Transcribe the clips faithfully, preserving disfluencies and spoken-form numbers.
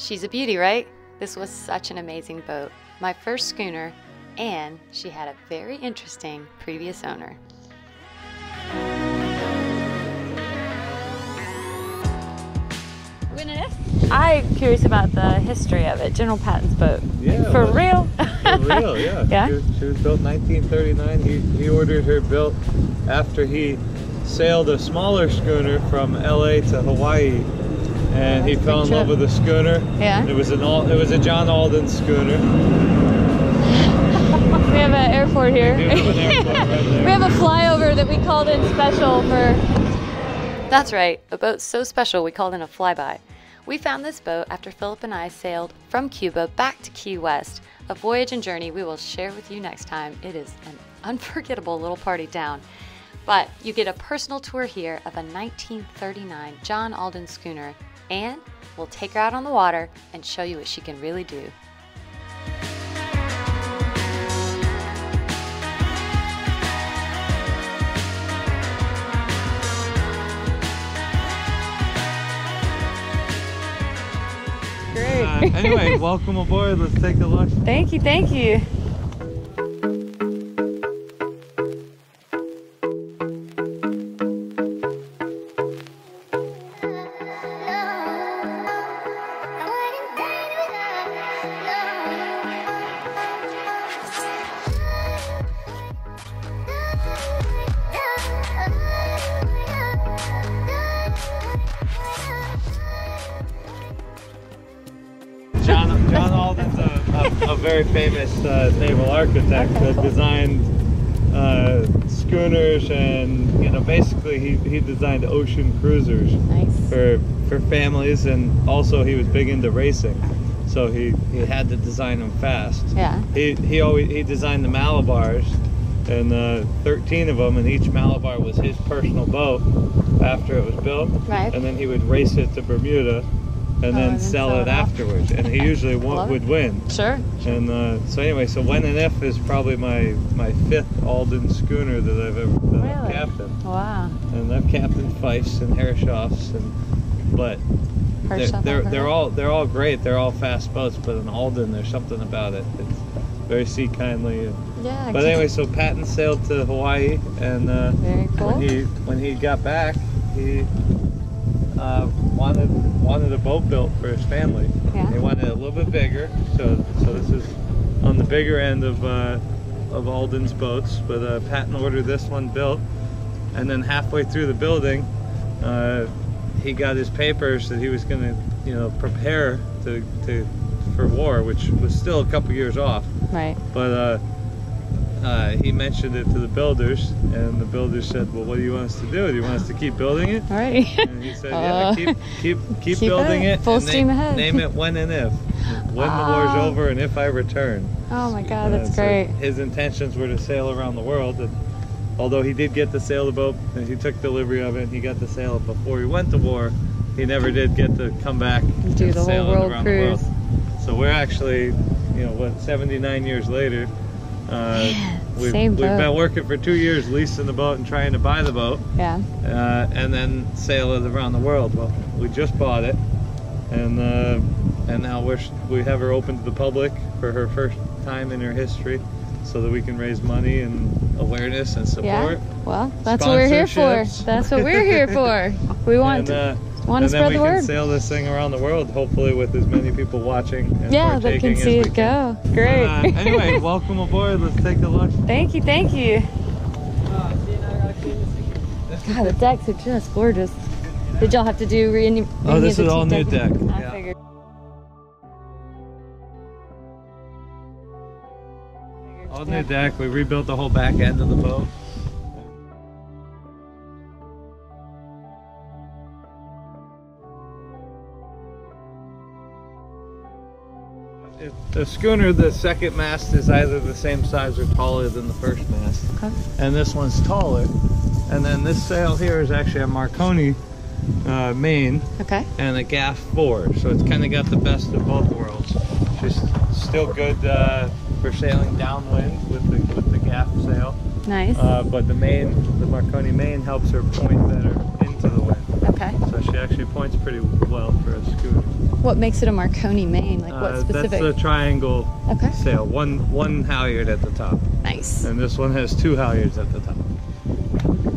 She's a beauty, right? This was such an amazing boat, my first schooner, and she had a very interesting previous owner. When and If? I'm curious about the history of it, General Patton's boat. Yeah, for well, real? For real, yeah. yeah? She, was, she was built nineteen thirty-nine. He, he ordered her built after he sailed a smaller schooner from L A to Hawaii. And he fell in love with a schooner. Yeah. It was an all, it was a John Alden schooner. We have an airport here. We, have, an airport right there. We have a flyover that we called in special for. That's right. A boat so special we called in a flyby. We found this boat after Philip and I sailed from Cuba back to Key West. A voyage and journey we will share with you next time. It is an unforgettable little party down. But you get a personal tour here of a nineteen thirty-nine John Alden schooner. And we'll take her out on the water and show you what she can really do. Great. Uh, anyway, welcome aboard. Let's take a look. Thank you, thank you. John, John Alden's a, a, a very famous uh, naval architect that designed uh, schooners and, you know, basically he, he designed ocean cruisers. Nice. for for families, and also he was big into racing, so he, he had to design them fast. Yeah. He he always he designed the Malabars, and uh, thirteen of them, and each Malabar was his personal boat after it was built. Right. And then he would race it to Bermuda. And, oh, then and then sell, sell it, it afterwards, and he usually won, would win. Sure. And uh, so anyway, so When and If is probably my my fifth Alden schooner that I've ever that really? I've captained. Wow. And I've captained Feif's and Hershoff's, and but they're they're, they're all they're all great. They're all fast boats, but an Alden, there's something about it. It's very sea kindly. And, yeah. But anyway, so Patton sailed to Hawaii, and uh, very cool. When he when he got back, he. Uh, wanted wanted a boat built for his family. Yeah. They wanted it a little bit bigger, so so this is on the bigger end of uh, of Alden's boats. But uh, Patton ordered this one built, and then halfway through the building, uh, he got his papers that he was going to, you know, prepare to to for war, which was still a couple years off. Right. But. Uh, Uh, he mentioned it to the builders, and the builders said, "Well, what do you want us to do? Do you want us to keep building it?" Right. And he said, "Yeah, keep, keep, keep, keep building it. it Full steam name, ahead. Name it When and If. When oh. the war's over and if I return." Oh my God, that's uh, so great. His intentions were to sail around the world, and although he did get to sail the boat, and he took delivery of it, and he got to sail it before he went to war, he never did get to come back and do the whole world cruise. The world. So we're actually, you know, what, seventy-nine years later. Uh, yeah, we've, we've been working for two years leasing the boat and trying to buy the boat. Yeah. Uh, and then sail it around the world. Well, we just bought it, and uh, and now we're we have her open to the public for her first time in her history, so that we can raise money and awareness and support. Yeah. Well, that's what we're here for. That's what we're here for. We want. And, to uh, Want and to then we the can word. sail this thing around the world, hopefully with as many people watching. And yeah, they can see it can. go. Great. Uh, anyway, welcome aboard. Let's take a look. Thank you, thank you. God, the decks are just gorgeous. Did y'all have to do re any? Oh, this is all new deck. deck. I yeah. figured. All new deck. We rebuilt the whole back end of the boat. If the schooner, the second mast is either the same size or taller than the first mast. Okay. And this one's taller. And then this sail here is actually a Marconi uh, main. Okay. And a gaff four. So it's kind of got the best of both worlds. She's still good uh, for sailing downwind with the, with the gaff sail. Nice. Uh, but the main, the Marconi main helps her point better into the wind. Okay. So she actually points pretty well for a schooner. What makes it a Marconi main? Like what uh, specific? That's a triangle okay. sail. One one halyard at the top. Nice. And this one has two halyards at the top.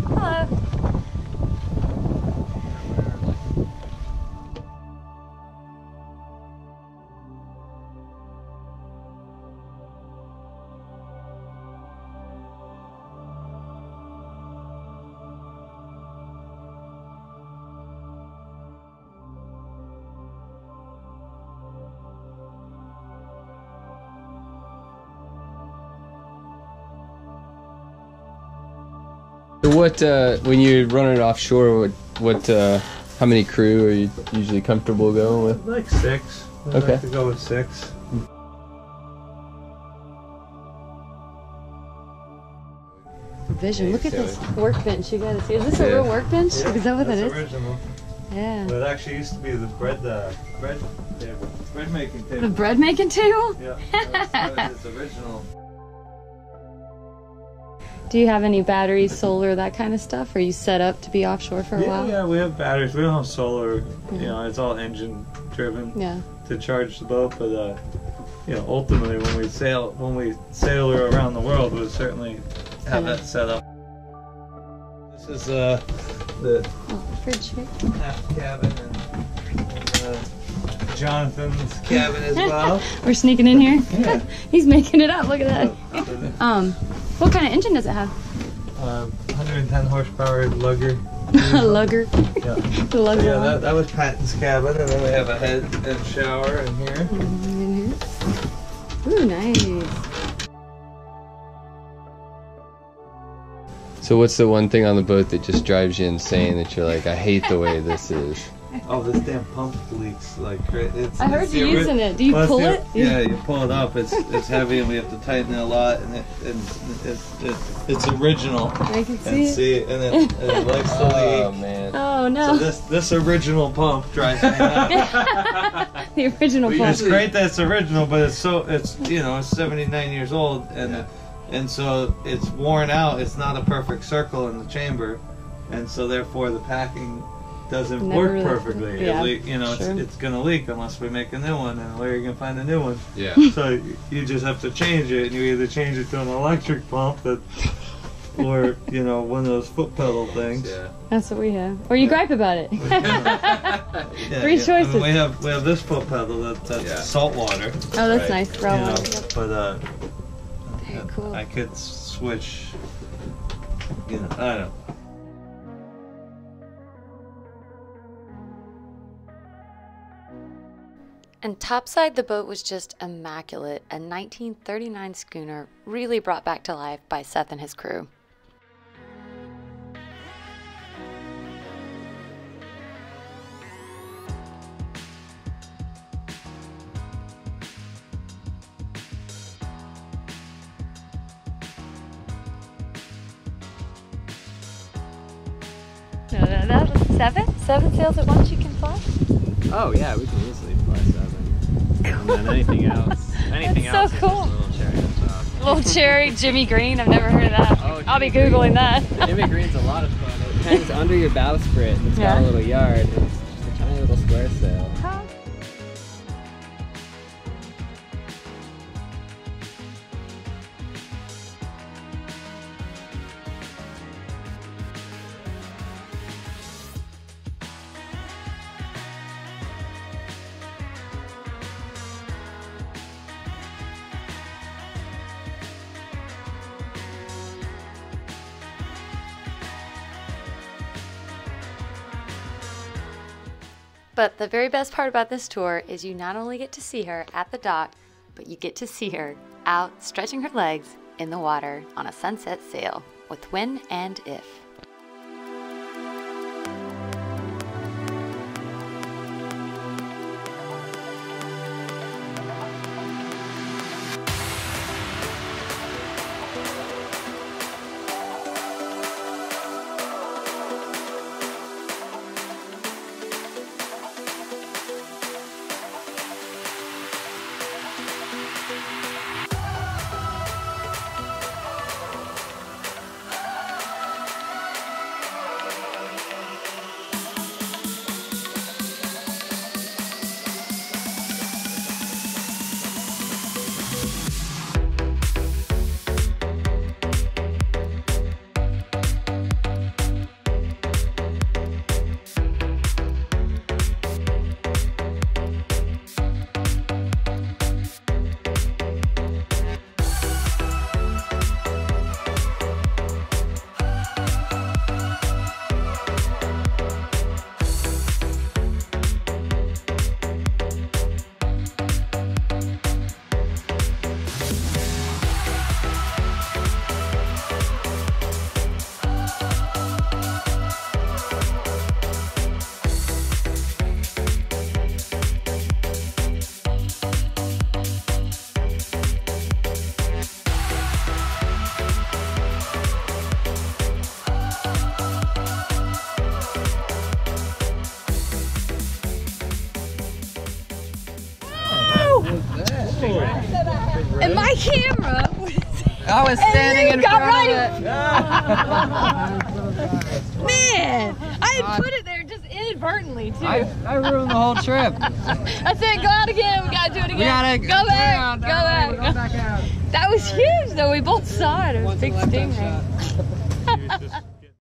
Hello. What uh, when you run it offshore? What what? Uh, how many crew are you usually comfortable going with? Like six. I okay. Like to go with six. Vision. Look at this workbench. You gotta see. Is this yeah. a real workbench? Yeah, is that what that's that is? Original. Yeah. Well, it actually used to be the bread uh, bread table, bread making table. The bread making table. Yeah. That was, that was its original. Do you have any batteries, solar, that kind of stuff? Are you set up to be offshore for a yeah, while? Yeah, we have batteries. We don't have solar. Mm-hmm. You know, it's all engine driven. Yeah. To charge the boat, but uh, you know, ultimately when we sail, when we sail around the world, we'll certainly have that set up. This is uh, the oh, fridge here. Half cabin and, and uh, Jonathan's cabin as well. We're sneaking in here. Yeah. He's making it up. Look at that. um. What kind of engine does it have? Uh, one hundred ten horsepower lugger. lugger. Yeah. the lugger. So yeah, that, that was Patton's cabin, and then we have a head and shower in here. Mm-hmm. Ooh, nice. So, what's the one thing on the boat that just drives you insane that you're like, I hate the way this is? Oh, this damn pump leaks like it's. I heard you using it. Do you pull it? Yeah, you pull it up. It's it's heavy, and we have to tighten it a lot. And it and it's it, it's original. I can see. And see, and it, it likes to leak. Oh man. Oh no. So this this original pump drives me nuts. The original pump. It's great that it's original, but it's so it's you know it's seventy-nine years old, and yeah. and so it's worn out. It's not a perfect circle in the chamber, and so therefore the packing. Doesn't Never work really, perfectly. Yeah, it you know, sure. it's, it's gonna leak unless we make a new one, and where are you gonna find a new one? Yeah. So you just have to change it, and you either change it to an electric pump, that, or you know, one of those foot pedal things. Yeah. That's what we have. Or you yeah. gripe about it. yeah, Three yeah. choices. I mean, we have we have this foot pedal that, that's yeah. salt water. Oh, that's right. nice. Raw water. Yep. But uh, Very I, cool. I could switch. You know, I don't. And topside, the boat was just immaculate, a nineteen thirty-nine schooner really brought back to life by Seth and his crew. No, no, that was seven? Seven sails at once you can fly? Oh yeah, we can easily fly seven. Cool. And then anything else. Anything That's else so cool. Is just a little cherry on top. Little cherry, Jimmy Green, I've never heard of that. Oh, I'll Jimmy be Googling Green. that. Jimmy Green's a lot of fun. It hangs under your bowsprit and it's yeah. got a little yard. And it's just a tiny little square sail. Huh? But the very best part about this tour is you not only get to see her at the dock, but you get to see her out stretching her legs in the water on a sunset sail with When and If. And my camera was I was standing in front right of it. Man, I had put it there just inadvertently too. I, I ruined the whole trip. I said, go out again. We gotta do it again. We gotta go back. Out, go back. Way, go back out. That was huge, though. We both saw it. It was a big stingray.